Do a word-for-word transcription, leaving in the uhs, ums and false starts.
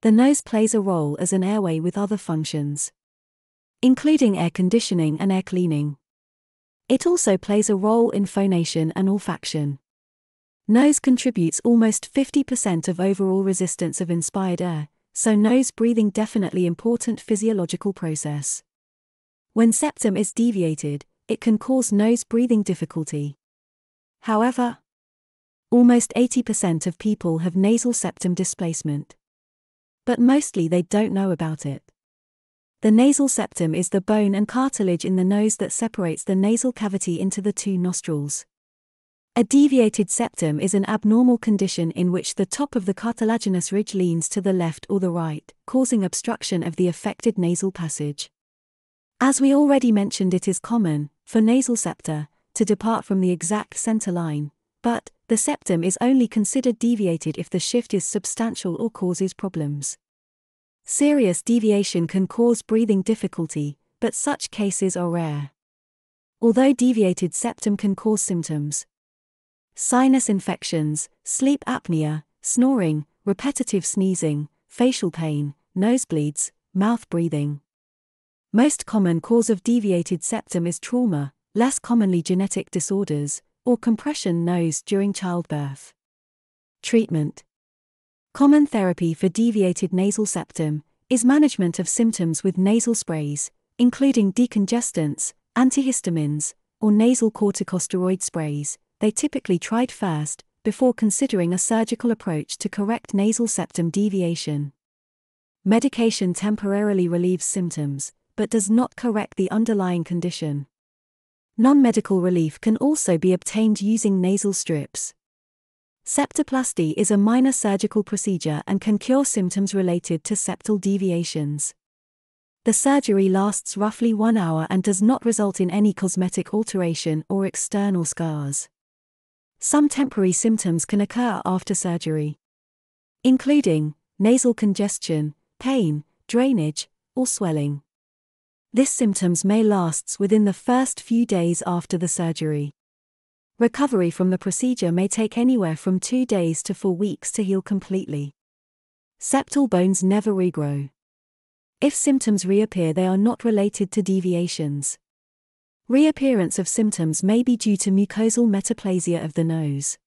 The nose plays a role as an airway with other functions, including air conditioning and air cleaning. It also plays a role in phonation and olfaction. Nose contributes almost fifty percent of overall resistance of inspired air, so nose breathing definitely important physiological process. When septum is deviated, it can cause nose breathing difficulty. However, almost eighty percent of people have nasal septum displacement, but mostly they don't know about it. The nasal septum is the bone and cartilage in the nose that separates the nasal cavity into the two nostrils. A deviated septum is an abnormal condition in which the top of the cartilaginous ridge leans to the left or the right, causing obstruction of the affected nasal passage. As we already mentioned, it is common for nasal septa to depart from the exact center line, but the septum is only considered deviated if the shift is substantial or causes problems. Serious deviation can cause breathing difficulty, but such cases are rare. Although deviated septum can cause symptoms: sinus infections, sleep apnea, snoring, repetitive sneezing, facial pain, nosebleeds, mouth breathing. Most common cause of deviated septum is trauma, less commonly genetic disorders, or compression nose during childbirth. Treatment. Common therapy for deviated nasal septum is management of symptoms with nasal sprays, including decongestants, antihistamines, or nasal corticosteroid sprays. They typically tried first, before considering a surgical approach to correct nasal septum deviation. Medication temporarily relieves symptoms, but does not correct the underlying condition. Non-medical relief can also be obtained using nasal strips. Septoplasty is a minor surgical procedure and can cure symptoms related to septal deviations. The surgery lasts roughly one hour and does not result in any cosmetic alteration or external scars. Some temporary symptoms can occur after surgery, including nasal congestion, pain, drainage, or swelling. These symptoms may last within the first few days after the surgery. Recovery from the procedure may take anywhere from two days to four weeks to heal completely. Septal bones never regrow. If symptoms reappear, they are not related to deviations. Reappearance of symptoms may be due to mucosal metaplasia of the nose.